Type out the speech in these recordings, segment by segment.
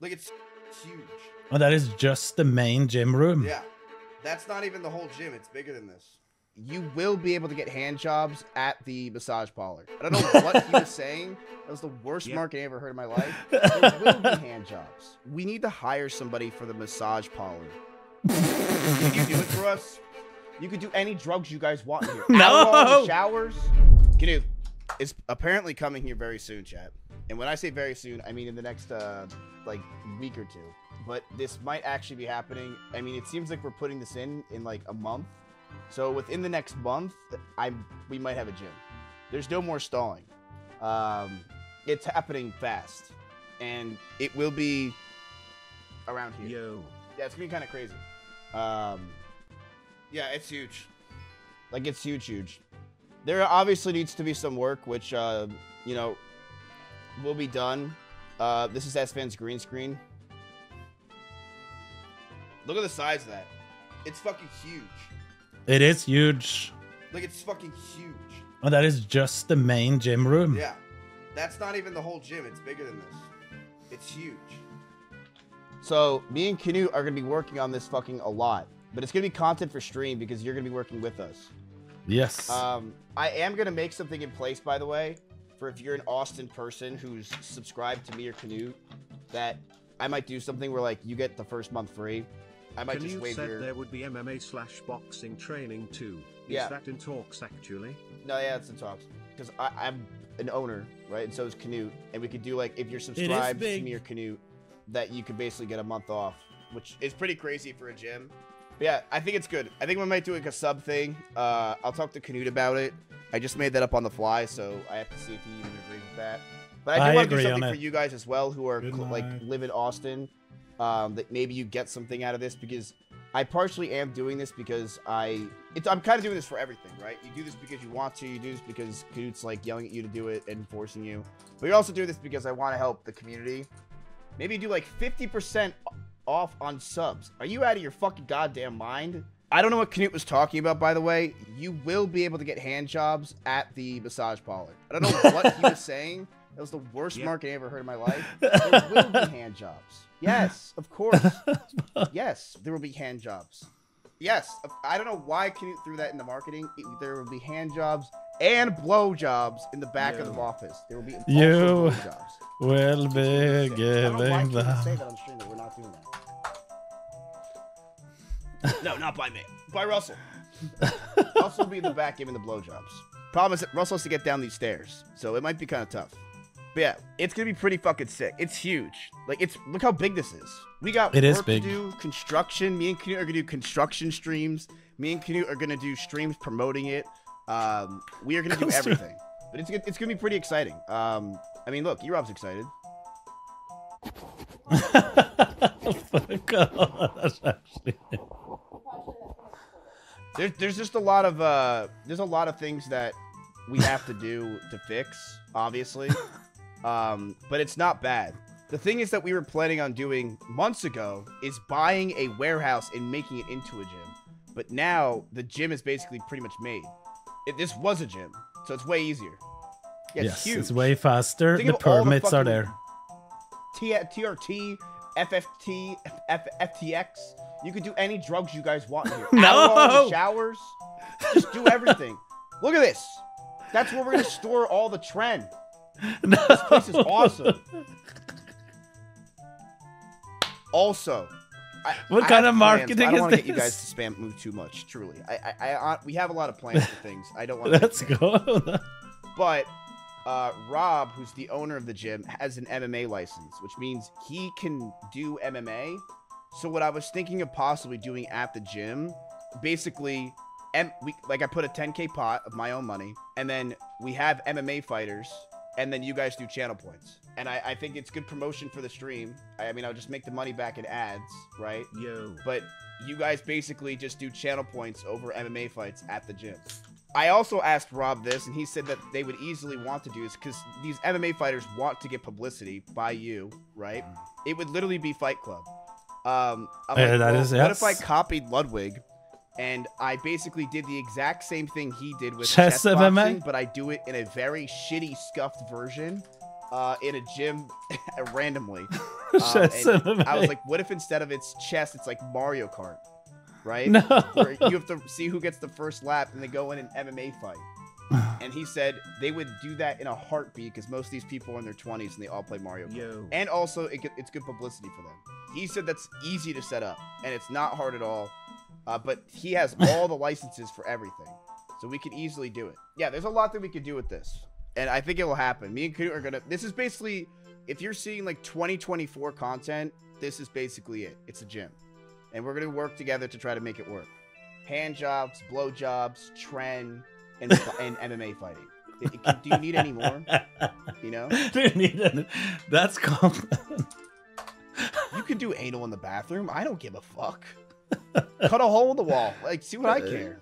Like, it's huge. Oh, that is just the main gym room. Yeah. That's not even the whole gym. It's bigger than this. You will be able to get hand jobs at the massage parlor. I don't know what he was saying. That was the worst marketing I ever heard in my life. There will be hand jobs. We need to hire somebody for the massage parlor. Can you do it for us? You could do any drugs you guys want here. No! Alcohol, showers. Knut is apparently coming here very soon, chat. And when I say very soon, I mean in the next, like, week or two. But this might actually be happening. I mean, it seems like we're putting this in like a month. So within the next month, we might have a gym. There's no more stalling. It's happening fast, and it will be around here. Yo. Yeah, it's gonna be kind of crazy. Yeah, it's huge. Like, it's huge, huge. There obviously needs to be some work, which you know, will be done. This is S-Fan's green screen. Look at the size of that. It's fucking huge. It is huge. Like, it's fucking huge. Oh, that is just the main gym room. Yeah. That's not even the whole gym. It's bigger than this. It's huge. So, me and Knut are going to be working on this fucking a lot. But it's going to be content for stream because you're going to be working with us. Yes. I am going to make something in place, by the way, for if you're an Austin person who's subscribed to me or Knut, that I might do something where, like, you get the first month free. I might just wave your... There would be MMA/boxing training too. Yeah. Is that in talks actually? No, yeah, it's in talks. Because I'm an owner, right? And so is Knut. And we could do, like, if you're subscribed to me or Knut, that you could basically get a month off, which is pretty crazy for a gym. But yeah, I think it's good. I think we might do like a sub thing. I'll talk to Knut about it. I just made that up on the fly, so I have to see if he even agrees with that. But I do want to do something for you guys as well who are like live in Austin. That maybe you get something out of this, because I partially am doing this because I'm kind of doing this for everything, right? You do this because you want to, you do this because Knut's like yelling at you to do it and forcing you. But you're also doing this because I want to help the community. Maybe do like 50% off on subs. Are you out of your fucking goddamn mind? I don't know what Knut was talking about, by the way. You will be able to get hand jobs at the massage parlor. I don't know what he was saying. That was the worst marketing I ever heard in my life. There will be hand jobs. Yes, of course. Yes, there will be hand jobs. Yes, I don't know why Knut threw that in the marketing. There will be hand jobs and blow jobs in the back of the office. There will be blow jobs. Will be giving them. Say that on stream that we're not doing that. No, not by me. By Russell. Russell will be in the back giving the blowjobs. Problem is that Russell has to get down these stairs, so it might be kind of tough. But yeah, it's gonna be pretty fucking sick. It's huge. Like, it's look how big this is. We got work to do, construction. Me and Knut are gonna do construction streams. Me and Knut are gonna do streams promoting it. We are gonna do everything. But it's gonna be pretty exciting. I mean, look, E-Rob's excited. That's actually it. There's just a lot of there's a lot of things that we have to do to fix, obviously. But it's not bad. The thing is that we were planning on doing months ago is buying a warehouse and making it into a gym. But now the gym is basically pretty much made. This was a gym, so it's way easier. Yeah, yes, it's huge. It's way faster. Think the permits are there. TRT, FFT, FTX. You could do any drugs you guys want here. No! Alcohol, showers. Just do everything. Look at this. That's where we're going to store all the trend. No. This place is awesome. Also, what kind of marketing is this? I don't want to get you guys to spam move too much. Truly, we have a lot of plans for things. I don't want. Let's go. But Rob, who's the owner of the gym, has an MMA license, which means he can do MMA. So what I was thinking of possibly doing at the gym, basically. Like, I put a 10K pot of my own money, and then we have MMA fighters, and then you guys do channel points. And I think it's good promotion for the stream. I mean, I'll just make the money back in ads, right? Yo. But you guys basically just do channel points over MMA fights at the gym. I also asked Rob this, and he said that they would easily want to do this because these MMA fighters want to get publicity by you, right? It would literally be Fight Club. What if I copied Ludwig? And I basically did the exact same thing he did with chess boxing, MMA? But I do it in a very shitty, scuffed version in a gym randomly. I was like, what if instead of it's chess, it's like Mario Kart, right? No. Where you have to see who gets the first lap, and they go in an MMA fight. And he said they would do that in a heartbeat because most of these people are in their 20s and they all play Mario Kart. Yo. And also, it's good publicity for them. He said that's easy to set up, and it's not hard at all. But he has all the licenses for everything, so we could easily do it. Yeah, there's a lot that we could do with this, and I think it will happen. Me and Knut are gonna. This is basically, if you're seeing like 2024 content, this is basically it. It's a gym, and we're gonna work together to try to make it work. Hand jobs, blow jobs, trend. And MMA fighting. Do you need any more? You know? Dude, that's cool. You can do anal in the bathroom. I don't give a fuck. Cut a hole in the wall. Like, see what I care.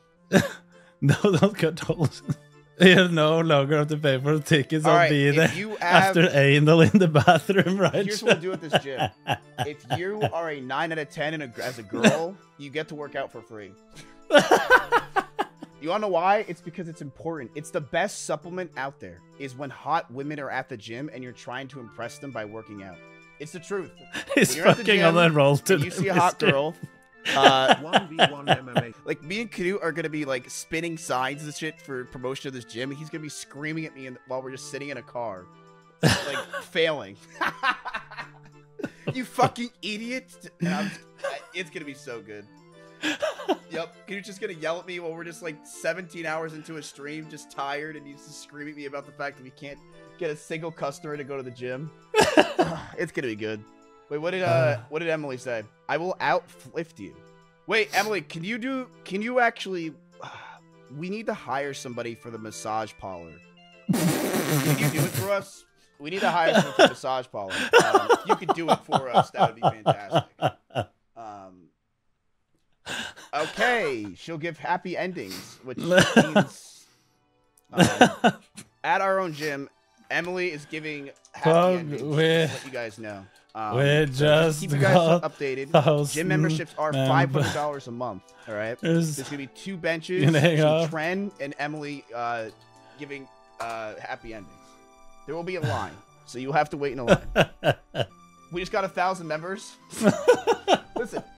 No, don't cut holes. You'll no longer have to pay for the tickets. All right, I'll be there after anal in the bathroom, right? Here's what we'll do at this gym. If you are a 9 out of 10 and as a girl, you get to work out for free. You wanna know why? It's because it's important. It's the best supplement out there is when hot women are at the gym and you're trying to impress them by working out. It's the truth. He's fucking on that roll today. You see a hot girl. 1v1 MMA. Like, me and Knut are gonna be like spinning signs and shit for promotion of this gym. He's gonna be screaming at me while we're just sitting in a car, like failing. You fucking idiot! And it's gonna be so good. Yep, you're just gonna yell at me while we're just like 17 hours into a stream, just tired, and he's just screaming at me about the fact that we can't get a single customer to go to the gym. It's gonna be good. Wait, what did Emily say? I will outflift you. Wait, Emily, can you actually? We need to hire somebody for the massage parlor. Can you do it for us? We need to hire someone for the massage parlor. You could do it for us. That would be fantastic. Okay, she'll give happy endings, which means at our own gym, Emily is giving happy endings. Just to let you guys know. We just keep you guys updated. Gym memberships are $500 a month. All right, there's gonna be 2 benches, Tren and Emily giving happy endings. There will be a line, so you'll have to wait in a line. We just got 1,000 members. Listen.